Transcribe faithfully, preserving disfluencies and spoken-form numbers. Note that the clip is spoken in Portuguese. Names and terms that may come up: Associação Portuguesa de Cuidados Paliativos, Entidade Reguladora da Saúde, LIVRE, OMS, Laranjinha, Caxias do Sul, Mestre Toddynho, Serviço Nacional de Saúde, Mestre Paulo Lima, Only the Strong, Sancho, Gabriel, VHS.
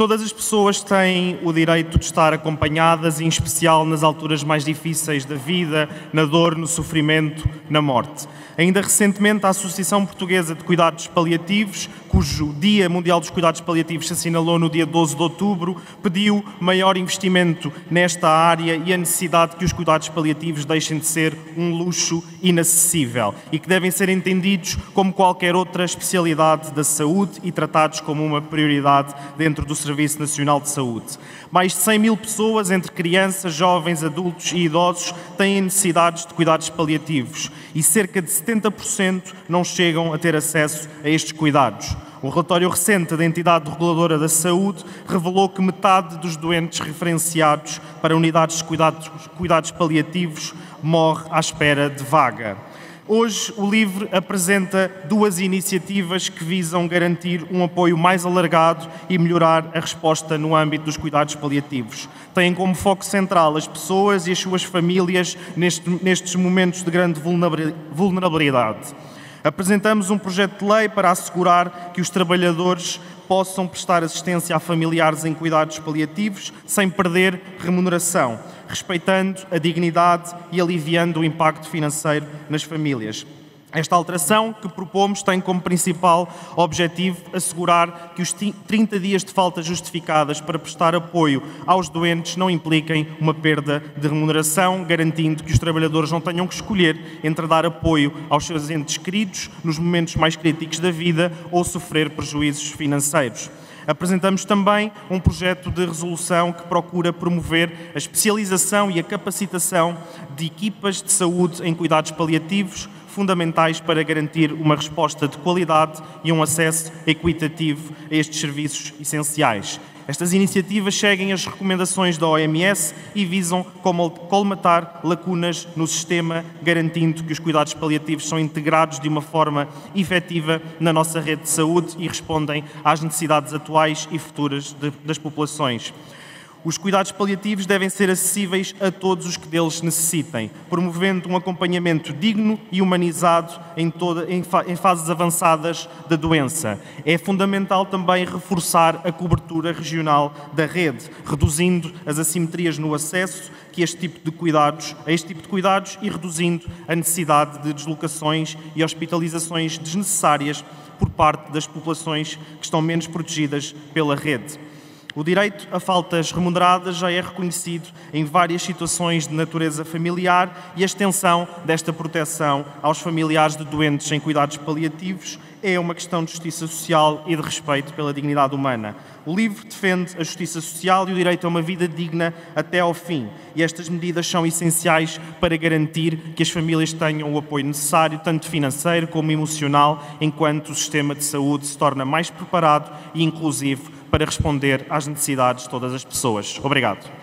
Todas as pessoas têm o direito de estar acompanhadas, em especial nas alturas mais difíceis da vida, na dor, no sofrimento, na morte. Ainda recentemente, a Associação Portuguesa de Cuidados Paliativos, cujo Dia Mundial dos Cuidados Paliativos se assinalou no dia doze de outubro, pediu maior investimento nesta área e a necessidade que os cuidados paliativos deixem de ser um luxo inacessível e que devem ser entendidos como qualquer outra especialidade da saúde e tratados como uma prioridade dentro do serviço. Serviço Nacional de Saúde. Mais de cem mil pessoas, entre crianças, jovens, adultos e idosos, têm necessidades de cuidados paliativos e cerca de setenta por cento não chegam a ter acesso a estes cuidados. Um relatório recente da Entidade Reguladora da Saúde revelou que metade dos doentes referenciados para unidades de cuidados, cuidados paliativos morre à espera de vaga. Hoje, o LIVRE apresenta duas iniciativas que visam garantir um apoio mais alargado e melhorar a resposta no âmbito dos cuidados paliativos. Têm como foco central as pessoas e as suas famílias neste, nestes momentos de grande vulnerabilidade. Apresentamos um projeto de lei para assegurar que os trabalhadores possam prestar assistência a familiares em cuidados paliativos sem perder remuneração, respeitando a dignidade e aliviando o impacto financeiro nas famílias. Esta alteração que propomos tem como principal objetivo assegurar que os trinta dias de faltas justificadas para prestar apoio aos doentes não impliquem uma perda de remuneração, garantindo que os trabalhadores não tenham que escolher entre dar apoio aos seus entes queridos nos momentos mais críticos da vida ou sofrer prejuízos financeiros. Apresentamos também um projeto de resolução que procura promover a especialização e a capacitação de equipas de saúde em cuidados paliativos, fundamentais para garantir uma resposta de qualidade e um acesso equitativo a estes serviços essenciais. Estas iniciativas seguem as recomendações da O M S e visam colmatar lacunas no sistema, garantindo que os cuidados paliativos são integrados de uma forma efetiva na nossa rede de saúde e respondem às necessidades atuais e futuras de, das populações. Os cuidados paliativos devem ser acessíveis a todos os que deles necessitem, promovendo um acompanhamento digno e humanizado em, toda, em, fa, em fases avançadas da doença. É fundamental também reforçar a cobertura regional da rede, reduzindo as assimetrias no acesso que este tipo de cuidados, a este tipo de cuidados e reduzindo a necessidade de deslocações e hospitalizações desnecessárias por parte das populações que estão menos protegidas pela rede. O direito a faltas remuneradas já é reconhecido em várias situações de natureza familiar e a extensão desta proteção aos familiares de doentes em cuidados paliativos é uma questão de justiça social e de respeito pela dignidade humana. O LIVRE defende a justiça social e o direito a uma vida digna até ao fim. E estas medidas são essenciais para garantir que as famílias tenham o apoio necessário, tanto financeiro como emocional, enquanto o sistema de saúde se torna mais preparado e inclusivo para responder às necessidades de todas as pessoas. Obrigado.